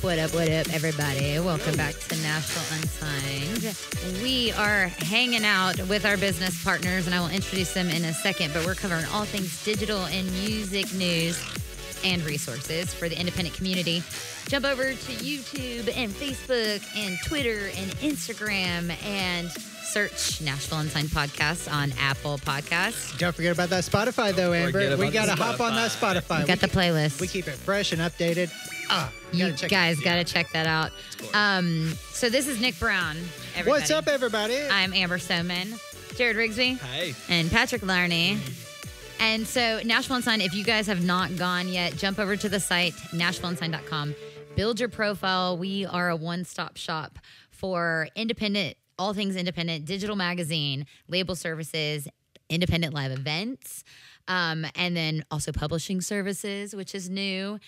What up, everybody? Welcome back to Nashville Unsigned. We are hanging out with our business partners, and I will introduce them in a second, but we're covering all things digital and music news and resources for the independent community. Jump over to YouTube and Facebook and Twitter and Instagram and search National Unsigned Podcast on Apple Podcasts. Don't forget about that Spotify, though, Amber. We got to hop on that Spotify. We got the playlist. We keep it fresh and updated. You guys got to check that out. So this is Nick Brown, everybody. What's up, everybody? I'm Amber Soman, Jared Rigsby, hi, and Patrick Larney. And so Nashville Unsigned, if you guys have not gone yet, jump over to the site, NashvilleUnsigned.com. Build your profile. We are a one-stop shop for independent, all things independent, digital magazine, label services, independent live events, and then also publishing services, which is new.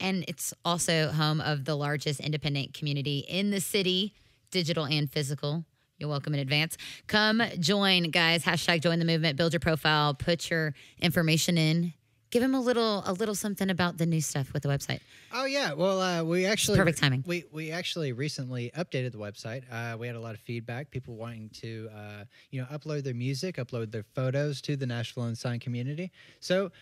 And it's also home of the largest independent community in the city, digital and physical. You're welcome in advance. Come join, guys. Hashtag join the movement. Build your profile. Put your information in. Give them a little something about the new stuff with the website. Oh, yeah. Well, we actually... Perfect timing. We actually recently updated the website. We had a lot of feedback, people wanting to, upload their music, upload their photos to the Nashville Unsigned community. So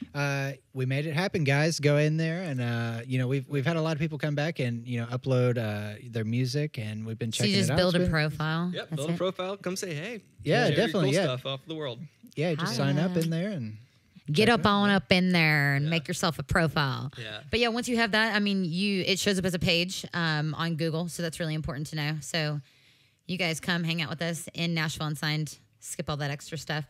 we made it happen, guys. Go in there and, we've had a lot of people come back and, upload their music, and we've been checking it out. So you just build a profile? Yep, build a profile. Come say, hey. Yeah, definitely. Cool stuff off the world. Yeah, just sign up in there and... Get up on up in there and make yourself a profile. Yeah. But yeah, once you have that, it shows up as a page on Google, so that's really important to know. So you guys come hang out with us in Nashville Unsigned. Skip all that extra stuff.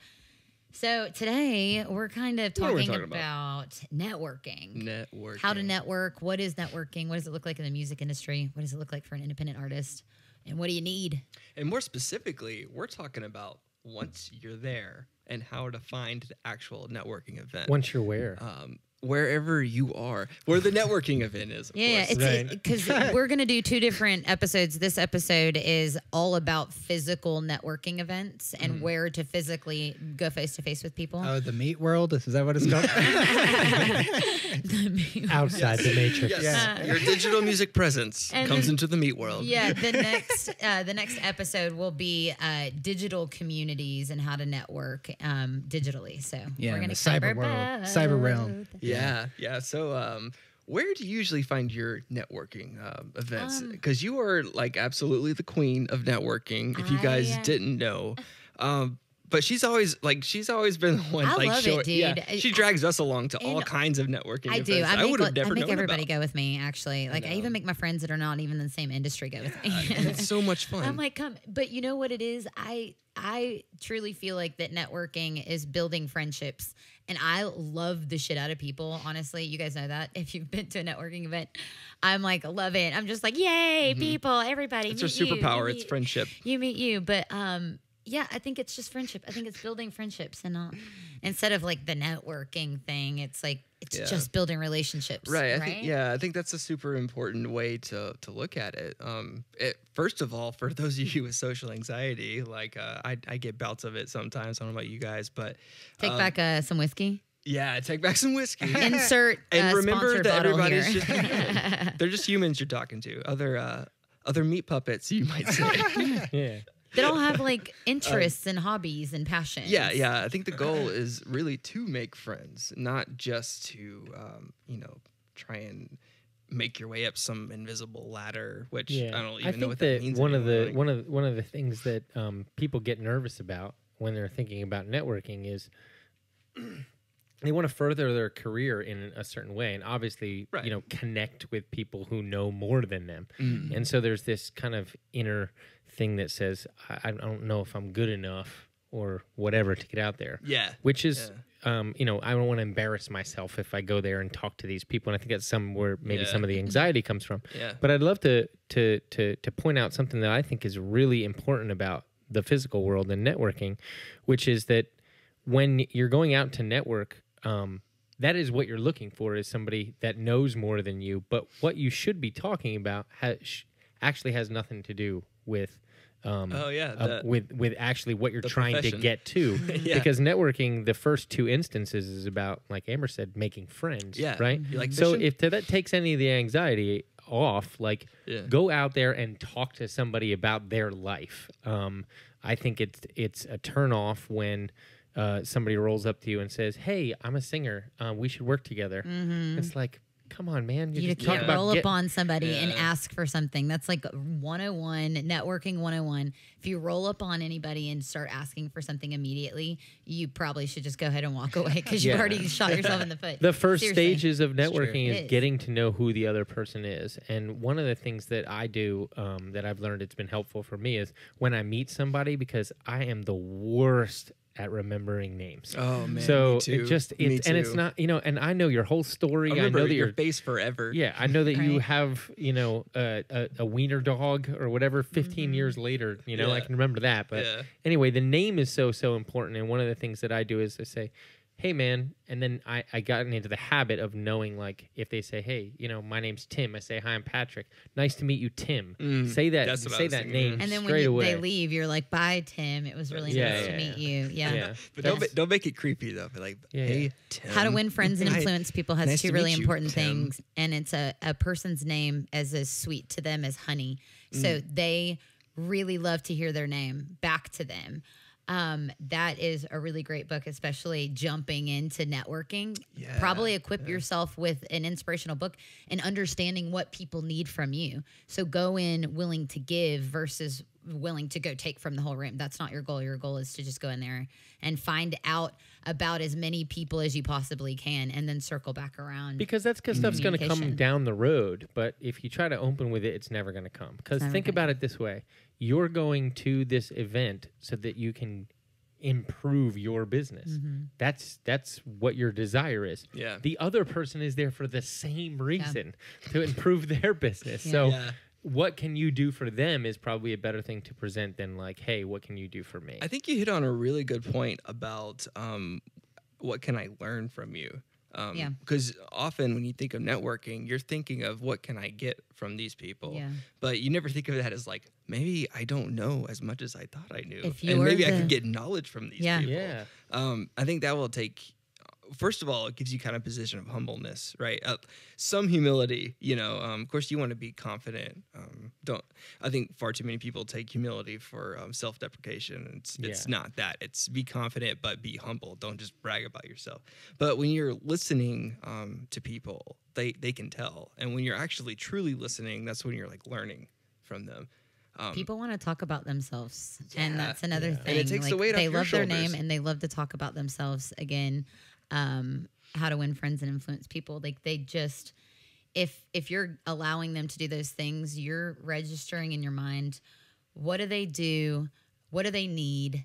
So today we're kind of talking about networking. Networking. How to network. What is networking? What does it look like in the music industry? What does it look like for an independent artist? And what do you need? And more specifically, we're talking about once you're there, and how to find the actual networking event. Once you're where? Wherever you are, where the networking event is, of course. Because we're going to do two different episodes. This episode is all about physical networking events and where to physically go face-to-face with people. Oh, the meat world? Is that what it's called? Outside the matrix. Yes. Yes. Your digital music presence comes into the meat world. Yeah, the next episode will be digital communities and how to network digitally. So we're going to cyber world, cyber realm. Yeah. So, where do you usually find your networking events? Because you are like absolutely the queen of networking. If you guys didn't know, but she's always been the one. She drags us along to all kinds of networking. events. I would have never known about. I make everybody go with me. Actually, like I even make my friends that are not even in the same industry go with me. It's so much fun. I'm like, come, but you know what it is? I truly feel like that networking is building friendships. And I love the shit out of people, honestly. You guys know that. If you've been to a networking event, I'm like, love it. I'm just like, yay, people, everybody. It's your superpower. It's friendship. You meet you. But yeah, I think it's just friendship. I think it's building friendships. And instead of like the networking thing, it's like, it's just building relationships. Right. I think that's a super important way to look at it. First of all, for those of you with social anxiety, like I get bouts of it sometimes. I don't know about you guys, but take back some whiskey. Yeah, take back some whiskey. Insert and remember that everybody's just human. They're just humans you're talking to. Other meat puppets, you might say. Yeah. They all have like interests and hobbies and passions. Yeah. I think the goal is really to make friends, not just to, try and make your way up some invisible ladder. Which I don't even know what that means. One of the things that people get nervous about when they're thinking about networking is they want to further their career in a certain way, and obviously, connect with people who know more than them. And so there's this kind of inner thing that says, I don't know if I'm good enough or whatever to get out there. Yeah. Which is, I don't want to embarrass myself if I go there and talk to these people. And I think that's where maybe some of the anxiety comes from. Yeah. But I'd love to point out something that I think is really important about the physical world and networking, which is that when you're going out to network, that is what you're looking for, is somebody that knows more than you. But what you should be talking about actually has nothing to do with actually what you're trying to get to. Because networking, the first two instances, is about, like Amber said, making friends. Right. So if that takes any of the anxiety off. Like, go out there and talk to somebody about their life. I think it's a turnoff when somebody rolls up to you and says, "Hey, I'm a singer. We should work together." Mm-hmm. It's like, come on, man. You just can't roll up on somebody and ask for something. That's like 101, networking 101. If you roll up on anybody and start asking for something immediately, you probably should just go ahead and walk away because you've already shot yourself in the foot. The first stages of networking is getting to know who the other person is. And one of the things that I do that I've learned it's been helpful for me is when I meet somebody, because I am the worst at remembering names. Oh man. So it just and it's not, you know, and I know your whole story. I know that your face forever. Yeah, I know that you have, you know, a wiener dog or whatever 15 years later, you know, I can remember that. But anyway, the name is so important, and one of the things that I do is I say, "Hey man," and then I gotten into the habit of knowing, like, if they say, "Hey, you know, my name's Tim," I say, "Hi, I'm Patrick. Nice to meet you, Tim." Say that name. And then when they leave, you're like, "Bye, Tim. It was really nice to meet you." But don't make it creepy though. Like, "Hey, Tim." How to Win Friends and Influence People has nice two really important things, and it's a person's name is as sweet to them as honey, so they really love to hear their name back to them. That is a really great book, especially jumping into networking. Probably equip yourself with an inspirational book and understanding what people need from you. So go in willing to give versus willing to go take from the whole room. That's not your goal. Your goal is to just go in there and find out about as many people as you possibly can, and then circle back around. Because that's because stuff's going to come down the road. But if you try to open with it, it's never going to come. Because think about it this way. You're going to this event so that you can improve your business. That's what your desire is. The other person is there for the same reason, to improve their business. So what can you do for them is probably a better thing to present than like, "Hey, what can you do for me?" I think you hit on a really good point about what can I learn from you? Because often when you think of networking, you're thinking of what can I get from these people, but you never think of that as like, maybe I don't know as much as I thought I knew, and maybe I could get knowledge from these people. I think that will take, first of all, it gives you kind of a position of humbleness, right? Some humility, you know. Of course, you want to be confident. Don't. I think far too many people take humility for self-deprecation. It's not that. It's be confident, but be humble. Don't just brag about yourself. But when you're listening to people, they can tell. And when you're actually truly listening, that's when you're like learning from them. People want to talk about themselves, and that's another thing. And it takes the weight off your shoulders. They love their name, and they love to talk about themselves again. How to Win Friends and Influence People. Like, they just, if you're allowing them to do those things, you're registering in your mind, what do they do? What do they need?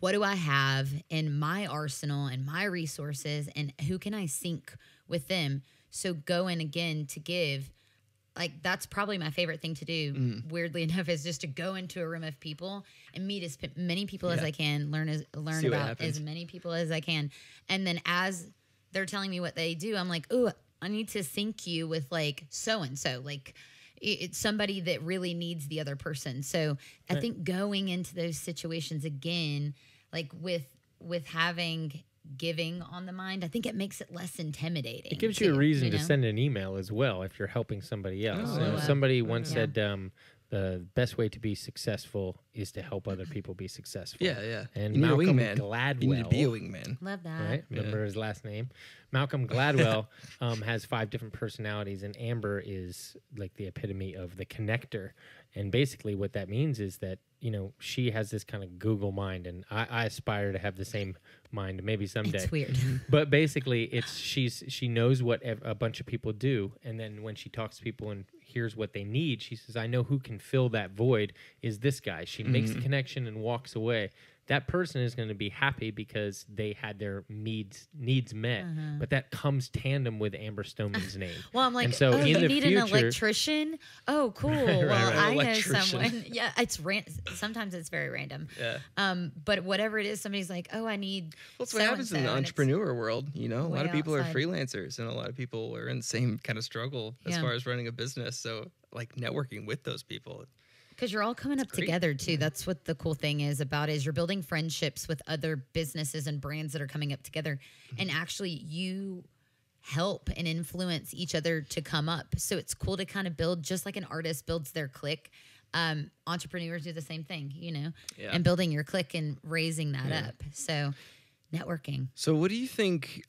What do I have in my arsenal and my resources? And who can I sync with them? So go in again to give. Like, that's probably my favorite thing to do, weirdly enough, is just to go into a room of people and meet as many people as I can, learn about as many people as I can. And then as they're telling me what they do, I'm like, "Ooh, I need to sync you with, like, so-and-so." Like, it's somebody that really needs the other person. So I think going into those situations again, like with having giving on the mind, I think it makes it less intimidating. It gives you a reason to send an email as well if you're helping somebody else. Somebody once said the best way to be successful is to help other people be successful. And you Malcolm Gladwell, you need to be a wingman. Love that. Right? Remember his last name. Malcolm Gladwell has 5 different personalities, and Amber is like the epitome of the connector. And basically what that means is that, you know, she has this kind of Google mind, and I aspire to have the same mind maybe someday. It's weird. But basically it's she knows what a bunch of people do, and then when she talks to people and hears what they need, she says, "I know who can fill that void is this guy." She makes the connection and walks away. That person is going to be happy because they had their needs met. But that comes tandem with Amber Stoneman's name. Well, I'm like, so you need an electrician? Oh, cool. Well, I know someone. Yeah, sometimes it's very random. But whatever it is, somebody's like, "Oh, I need so-and-so." Well, that's what happens in the entrepreneur world. You know, a lot of people are freelancers, and a lot of people are in the same kind of struggle as far as running a business. So, like, networking with those people. Because you're all coming up together, too. That's what the cool thing is about, is you're building friendships with other businesses and brands that are coming up together. And actually, you help and influence each other to come up. So it's cool to kind of build, just like an artist builds their clique. Entrepreneurs do the same thing, you know, and building your clique and raising that up. So networking. So what do you think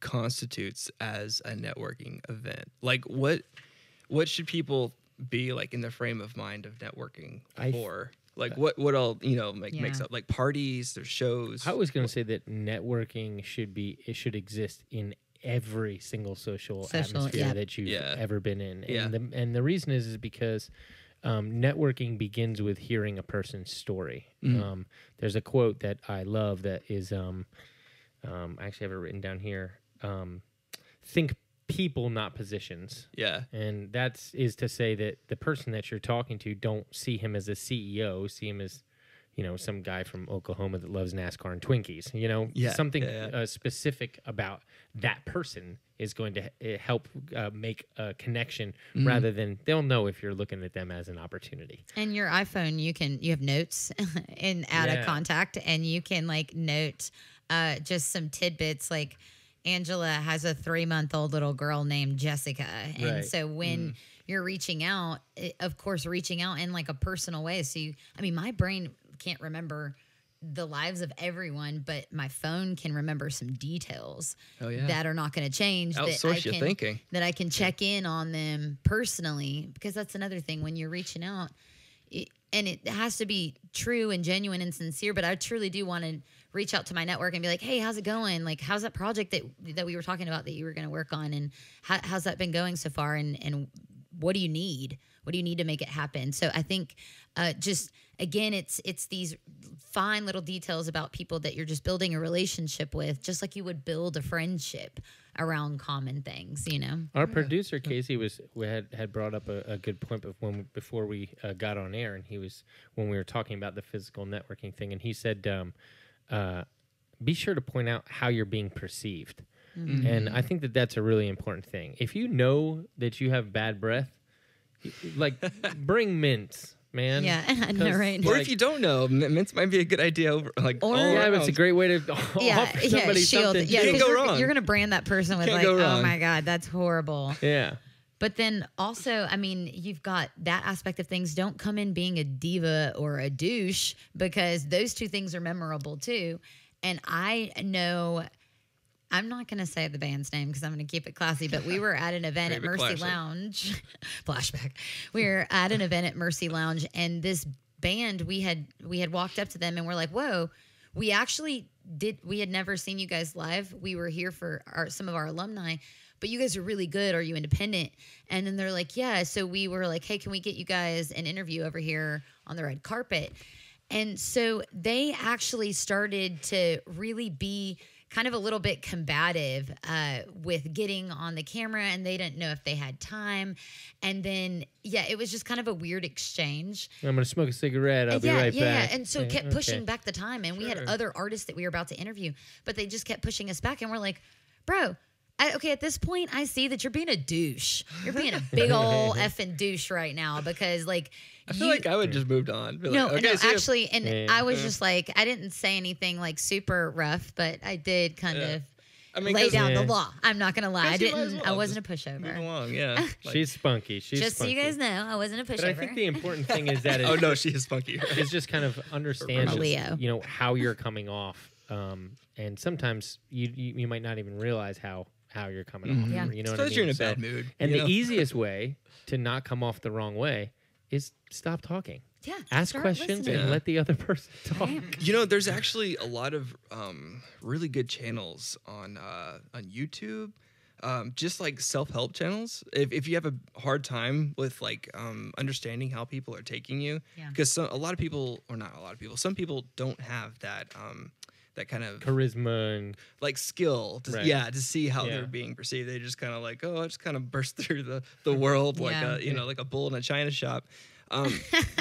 constitutes as a networking event? Like what should people be like in the frame of mind of networking for? Like what all, you know, makes up, like parties, there's shows. I was going to say that networking should be, it should exist in every single social atmosphere that you've ever been in. And, the reason is because networking begins with hearing a person's story. There's a quote that I love that is, I actually have it written down here. Think people, not positions. Yeah. And that is to say that the person that you're talking to, don't see him as a CEO, see him as, you know, some guy from Oklahoma that loves NASCAR and Twinkies, you know, specific about that person is going to help make a connection rather than they'll know if you're looking at them as an opportunity. And your iPhone, you have notes and add a contact, and you can like note just some tidbits like Angela has a 3-month-old little girl named Jessica. And so when you're reaching out, of course, reaching out in like a personal way. So you, I mean, my brain can't remember the lives of everyone, but my phone can remember some details that are not going to change. That I can check in on them personally, because that's another thing when you're reaching out, and it has to be true and genuine and sincere. But I truly do want to reach out to my network and be like, hey, how's it going? Like, how's that project that we were talking about that you were going to work on, and how's that been going so far? And what do you need? What do you need to make it happen? So I think just, again, it's these fine little details about people that you're just building a relationship with, just like you would build a friendship around common things, you know? Our producer, Casey, had brought up a good point before we got on air, and when we were talking about the physical networking thing, and he said, be sure to point out how you're being perceived. Mm-hmm. And I think that that's a really important thing. If you know that you have bad breath, like, bring mints, man. Yeah, I know, right? Or if you don't know, mints might be a good idea. Like, it's a great way to offer somebody something. Yeah, you can't go wrong. You're going to brand that person with, like, oh, my God, that's horrible. Yeah. But then also, I mean, you've got that aspect of things. Don't come in being a diva or a douche, because those two things are memorable, too. And I know... I'm not going to say the band's name because I'm going to keep it classy, but we were at an event at Mercy Lounge. Flashback. We were at an event at Mercy Lounge, and this band, we had walked up to them, and we're like, whoa, we had never seen you guys live. We were here for some of our alumni, but you guys are really good. Are you independent? And then they're like, yeah. So we were like, hey, can we get you guys an interview over here on the red carpet? And so they actually started to really be kind of a little bit combative with getting on the camera, and they didn't know if they had time. And then, it was just kind of a weird exchange. I'm going to smoke a cigarette. I'll be right back. Yeah, and so kept pushing back the time. And we had other artists that we were about to interview, but they just kept pushing us back. And we're like, bro, at this point, I see that you're being a douche. You're being a big old effing douche right now, because, like, I feel like I would just moved on. I was just like, I didn't say anything like super rough, but I did kind of lay down the law. I'm not gonna lie, I wasn't a pushover. She's spunky. Just so you guys know, I wasn't a pushover. But I think the important thing is that oh no, she is spunky. It's just kind of understanding, you know, how you're coming off, and sometimes you might not even realize how you're coming off. Yeah. You know what I mean? Because you're in a bad mood. And the easiest way to not come off the wrong way is stop talking. Yeah. Ask questions and let the other person talk. You know, there's actually a lot of really good channels on YouTube, just like self-help channels. If you have a hard time with like understanding how people are taking you, because some people don't have that that kind of charisma and like skill to see how they're being perceived. They just kind of like, oh, I just kind of burst through the world like a, you know, like a bull in a china shop.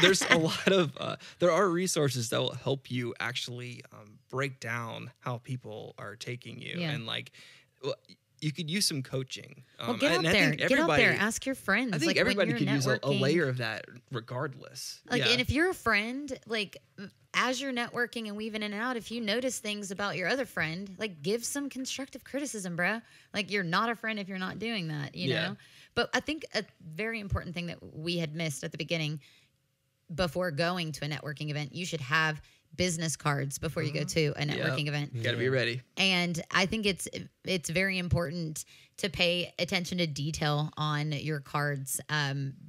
There's a lot of there are resources that will help you actually break down how people are taking you, and like you could use some coaching. Well, get out there. Get out there. Ask your friends. I think everybody could use a layer of that regardless. And if you're a friend, as you're networking and weaving in and out, if you notice things about your other friend, give some constructive criticism, bro. You're not a friend if you're not doing that, you know? But I think a very important thing that we had missed at the beginning, before going to a networking event, you should have business cards before you go to a networking event. You gotta be ready. And I think it's very important to pay attention to detail on your cards,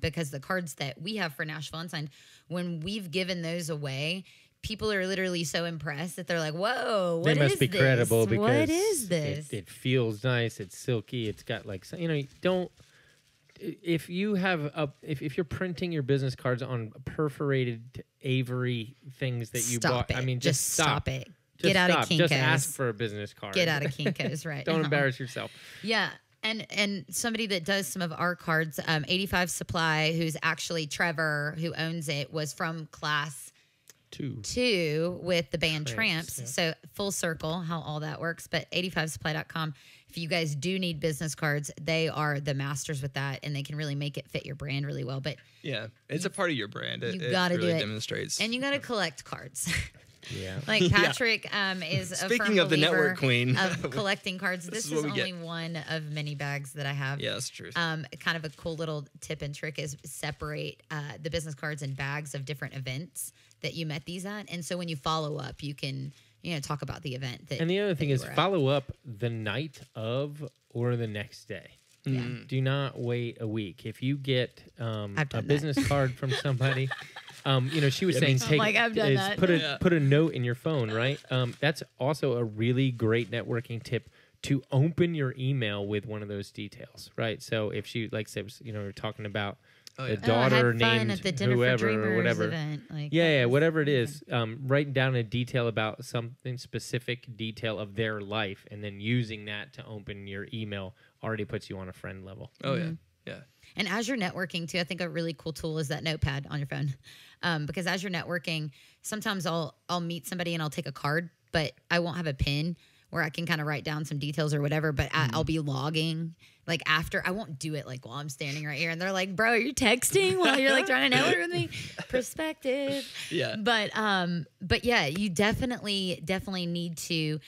because the cards that we have for Nashville Unsigned, when we've given those away, people are literally so impressed that they're like, whoa, what is this? They must be credible because what is this? It feels nice. It's silky. It's got if you have if you're printing your business cards on perforated Avery things that you bought, I mean, just stop it. Get out of Kinko's. Just ask for a business card. Get out of Kinko's, right? Don't embarrass yourself. Yeah, and somebody that does some of our cards, 85 Supply, who's actually Trevor, who owns it, was from class two with the band Tramps. So full circle how all that works. But 85supply.com. If you guys do need business cards, they are the masters with that, and they can really make it fit your brand really well. But yeah, it's a part of your brand. It really demonstrates. And you got to collect cards. Yeah. Patrick is speaking of the network queen of collecting cards. This is only one of many bags that I have. Yeah, that's true. Kind of a cool little tip and trick is separate the business cards in bags of different events that you met these at. And so when you follow up, you can talk about the event. And the other thing is follow up the night of or the next day. Yeah. Do not wait a week. If you get a business card from somebody, she was saying, put a note in your phone, right? That's also a really great networking tip, to open your email with one of those details, right? So if she, you're talking about the daughter named whoever or whatever. Event, whatever it is. Writing down a detail about something specific detail of their life, and then using that to open your email already puts you on a friend level. Oh, yeah. And as you're networking, too, I think a really cool tool is that notepad on your phone. Because as you're networking, sometimes I'll meet somebody and I'll take a card, but I won't have a pen where I can kind of write down some details or whatever, but I'll be logging. After, I won't do it while I'm standing right here. And they're like, bro, are you texting while you're trying to network with me? Perspective. Yeah. But yeah, you definitely need to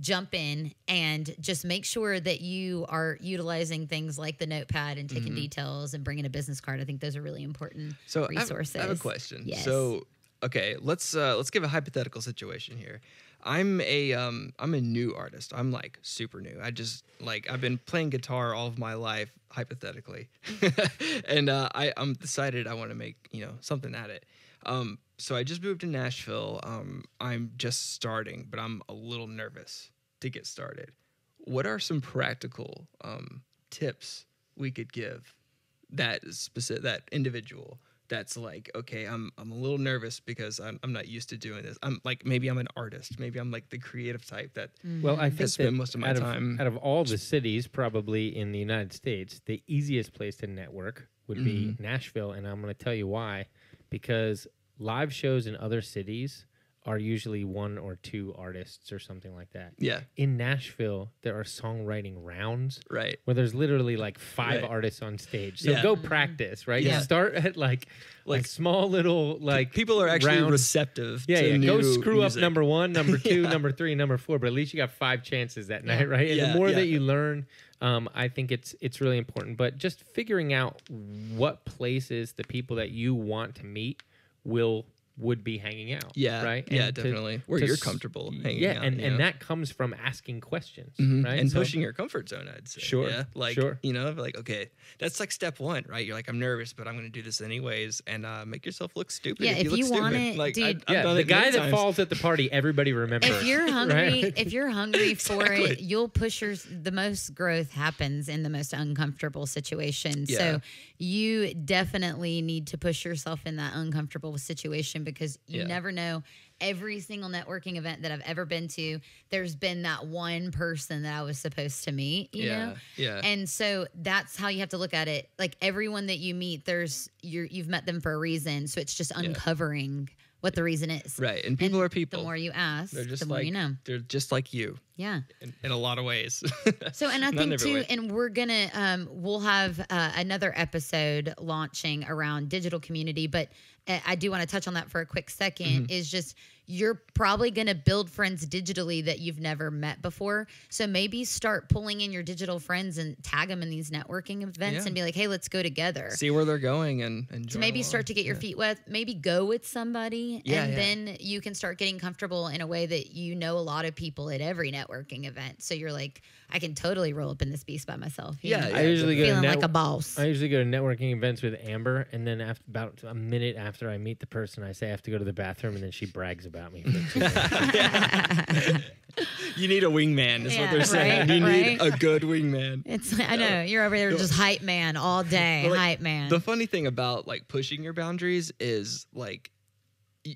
jump in and just make sure that you are utilizing things like the notepad and taking details and bringing a business card. I think those are really important resources. I have a question. Yes. So, okay, let's give a hypothetical situation here. I'm a new artist. I'm super new. I just I've been playing guitar all of my life, hypothetically, and I'm decided I want to make something at it. So I just moved to Nashville. I'm just starting, but I'm a little nervous to get started. What are some practical tips we could give that individual? That's okay, I'm a little nervous because I'm not used to doing this. Maybe I'm an artist. Maybe I'm the creative type that spend most of my time. Out of all the cities probably in the United States, the easiest place to network would be Nashville, and I'm going to tell you why. Because live shows in other cities are usually one or two artists or something like that. Yeah. In Nashville, there are songwriting rounds. Right. Where there's literally five artists on stage. So go practice, right? Yeah. You start at a small little people are actually receptive to new go screw music. Up number one, number two, number three, number four, but at least you got five chances that night, right? And the more that you learn, I think it's really important. But just figuring out what places the people that you want to meet would be hanging out, right? Yeah, and definitely where you're comfortable hanging out. And that comes from asking questions, right? And pushing your comfort zone, I'd say. Sure, yeah? Okay, that's step one, right? You're I'm nervous, but I'm going to do this anyways, and make yourself look stupid. Yeah, if you want it, dude. The guy that falls at the party, everybody remembers. If you're hungry, if you're hungry for it, you'll push your. The most growth happens in the most uncomfortable situation. Yeah. So you definitely need to push yourself in that uncomfortable situation, because you never know. Every single networking event that I've ever been to, there's been that one person that I was supposed to meet, you know? Yeah. And so that's how you have to look at it. Everyone that you meet, you've met them for a reason. So it's just uncovering what the reason is. Right. And people are people. The more you ask, the more you know. They're just like you. Yeah. In a lot of ways. So, and I think too, and we're going to, we'll have another episode launching around digital community, but I do want to touch on that for a quick second. Mm-hmm. Is just, you're probably going to build friends digitally that you've never met before. So maybe start pulling in your digital friends and tag them in these networking events, yeah, and be like, hey, let's go together. See where they're going and so maybe start to get your feet wet, maybe go with somebody, and then you can start getting comfortable in a way that you know a lot of people at every networking event. So you're like, I can totally roll up in this beast by myself. Yeah, yeah. I usually go feeling like a boss. I usually go to networking events with Amber, and then after about a minute after I meet the person, I say I have to go to the bathroom, and then she brags about me. You need a wingman, is what they're saying. You need a good wingman. It's I know you're over there just hype man all day, like, hype man. The funny thing about like pushing your boundaries is like,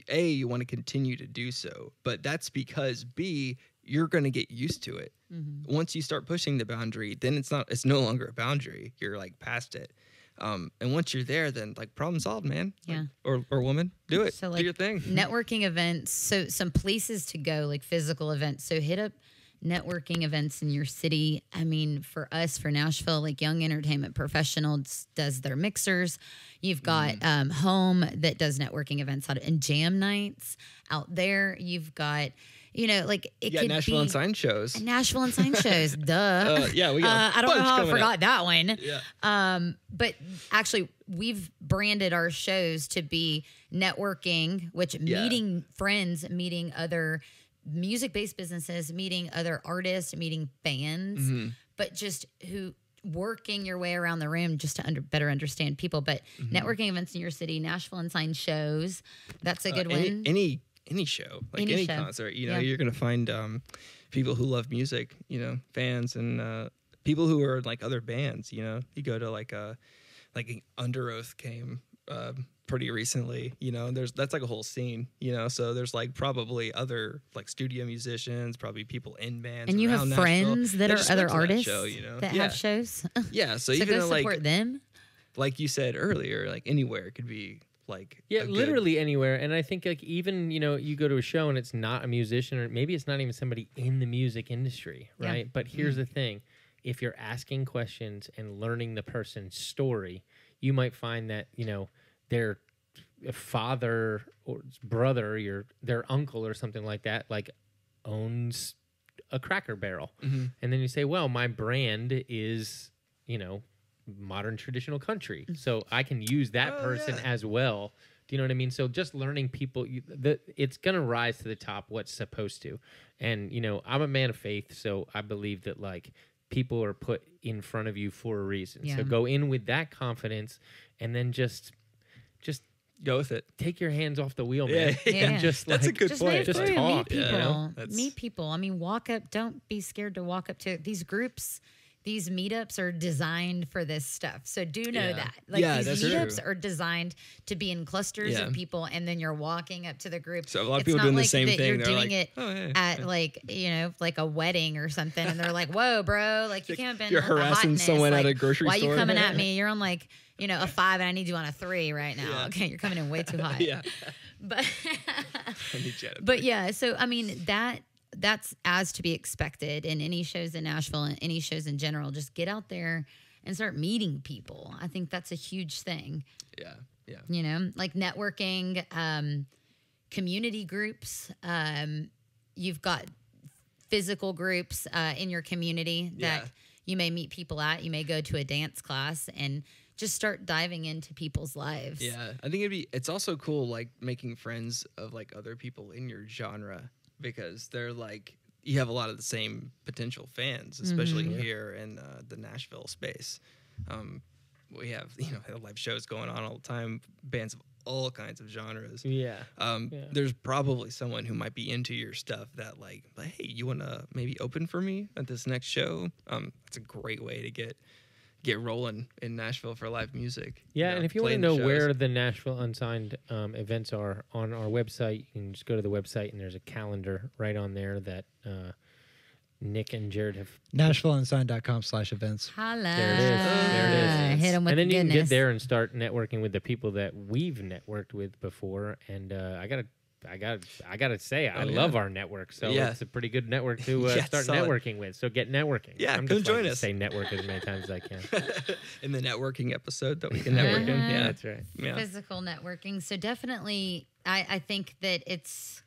A, you want to continue to do so, but that's because B, you're going to get used to it. Mm-hmm. Once you start pushing the boundary, then it's no longer a boundary. You're like past it. And once you're there, then like problem solved, man. Yeah. Like, or woman, do it. So like, do your thing. Networking events. So some places to go, like physical events. So hit up networking events in your city. I mean, for us, for Nashville, like Young Entertainment Professionals does their mixers. You've got Home that does networking events out and jam nights out there. You've got, you know, like it could be Nashville Unsigned shows. Nashville Unsigned shows, duh. Yeah, we got. I don't know how I forgot that one. Yeah. But actually, we've branded our shows to be networking, which meeting friends, meeting other music-based businesses, meeting other artists, meeting fans, but just working your way around the room just to better understand people. But networking events in your city, Nashville Unsigned shows, that's a good one. Any show, like any concert, you know, you're going to find people who love music, you know, fans and people who are in, like, other bands, you know. You go to, like Under Oath came pretty recently, you know, and that's, like, a whole scene, you know. So there's, like, probably other, like, studio musicians, probably people in bands. And you have friends that are other artists that have shows? Yeah, so even, go support them. Like you said earlier, like, anywhere it could be. Like literally anywhere. And I think like even, you know, you go to a show and it's not a musician or maybe it's not even somebody in the music industry, right? But here's the thing. If you're asking questions and learning the person's story, you might find that, you know, their father or brother or their uncle or something like that, like owns a Cracker Barrel. And then you say, well, my brand is, you know, modern traditional country, so I can use that person as well. Do you know what I mean? So just learning people, it's gonna rise to the top what's supposed to. And you know, I'm a man of faith, so I believe that like people are put in front of you for a reason. So go in with that confidence, and then just go with it. Take your hands off the wheel, man. And just that's like, a good point. Just talk. Meet people. Meet people. I mean, walk up. Don't be scared to walk up to these groups. These meetups are designed for this stuff. So do know that. Like these meetups are designed to be in clusters of people, and then you're walking up to the group. So a lot of people doing like the same thing. You're doing it at like, you know, like a wedding or something, and they're like, whoa, bro, like you can't have been you're harassing someone like, at a grocery store. Why are you coming at me? You're on like, you know, a 5 and I need you on a 3 right now. Okay, you're coming in way too hot. But but yeah, so I mean that's as to be expected in any shows in Nashville and any shows in general. Just get out there and start meeting people. I think that's a huge thing. Yeah. You know, like networking, community groups. You've got physical groups in your community that you may meet people at. You may go to a dance class and just start diving into people's lives. Yeah, I think it's also cool, like making friends of like other people in your genre. Because they're like, you have a lot of the same potential fans, especially here in the Nashville space. We have, you know, live shows going on all the time, bands of all kinds of genres. There's probably someone who might be into your stuff that like, hey, you want to maybe open for me at this next show? That's a great way to get rolling in Nashville for live music. Yeah, you know, and if you want to know where the Nashville Unsigned events are on our website, you can just go to the website and there's a calendar right on there that Nick and Jared have NashvilleUnsigned.com/events. Holla. There it is. There it is. Hit them with the goodness. And then you can get there and start networking with the people that we've networked with before. And I gotta say, I love our network. So it's a pretty good network to start networking with. So get networking. Yeah, I'm just join us. Say network as many times as I can. In the networking episode that we can network in. Yeah, that's right. Yeah. Physical networking. So definitely, I think that it's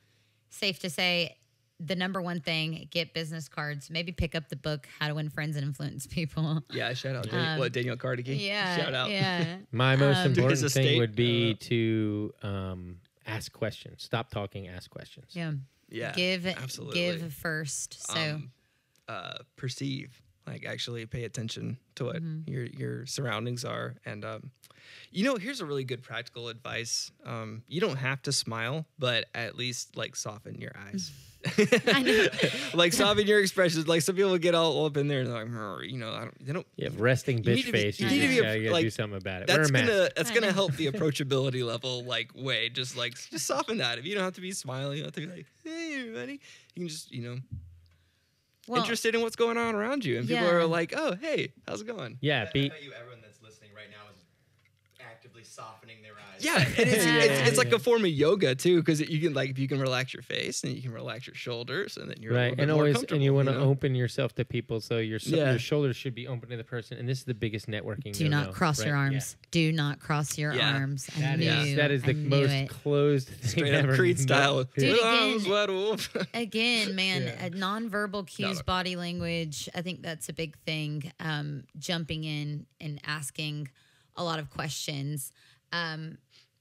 safe to say the number one thing, get business cards. Maybe pick up the book, How to Win Friends and Influence People. Yeah, shout out Daniel Carnegie. Yeah, shout out. Yeah. My most important thing would be to ask questions. Stop talking, ask questions. Yeah. Yeah. Give, absolutely. Give first. So perceive. Like, actually pay attention to what your surroundings are. And, you know, here's a really good practical advice. You don't have to smile, but at least, like, soften your eyes. I know. Like, soften your expressions. Like, some people get all up in there and they're like, you know, they don't. You have resting bitch face. You need to do something about it. That's going to help the approachability level, like, way. Just soften that. If you don't have to be smiling, you don't have to be like, hey, everybody. You can just, you know. Well, interested in what's going on around you, and people are like, "Oh, hey, how's it going?" Yeah, I bet you everyone that's listening right now is actively softening their eyes. Yeah, it's like a form of yoga too, because you can, like, if you can relax your face and you can relax your shoulders, and then you're right, and more always, and you want to open yourself to people, so your shoulders should be open to the person, and this is the biggest networking. Do not cross your arms. Yeah. Do not cross your arms. That is the most closed thing straight up Creed style. With arms wide open. Again, man, nonverbal cues, body language. I think that's a big thing. Jumping in and asking a lot of questions,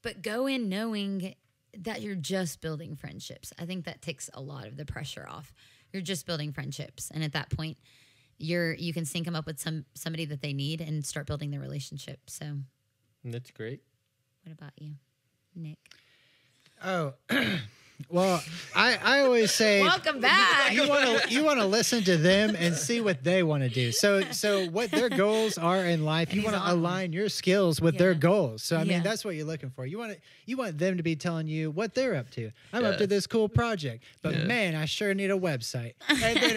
but go in knowing that you're just building friendships. I think that takes a lot of the pressure off. You're just building friendships, and at that point, you can sync them up with somebody that they need and start building their relationship. So that's great. What about you, Nick? Oh, well, I always say, welcome back. You want to listen to them and see what they want to do. So what their goals are in life. You want to align your skills with their goals. So I mean, that's what you're looking for. You want them to be telling you what they're up to. I'm up to this cool project, but man, I sure need a website. And then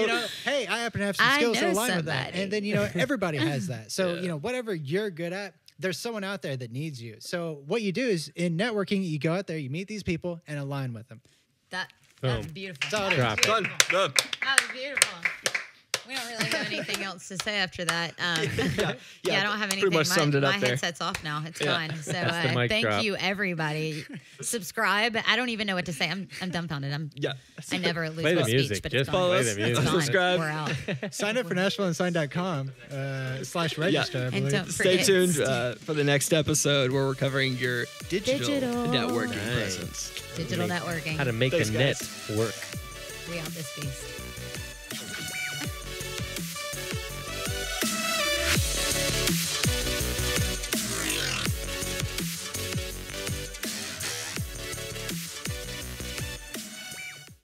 you know, hey, I happen to have some skills to align with that. And then, you know, everybody has that. So you know, whatever you're good at, there's someone out there that needs you. So what you do is, in networking, you go out there, you meet these people, and align with them. That's beautiful. That was beautiful. We don't really have anything else to say after that. I don't have anything. Pretty much summed it up there. My headset's off now. It's fine. So thank you, everybody. Subscribe. I don't even know what to say. I'm dumbfounded. I never lose my speech. But just follow us. Subscribe. We're out. Sign up for NashvilleUnsigned.com /register. Yeah. And don't forget. Stay tuned for the next episode, where we're covering your digital networking presence. Digital networking. How to make the net work. We out this beast.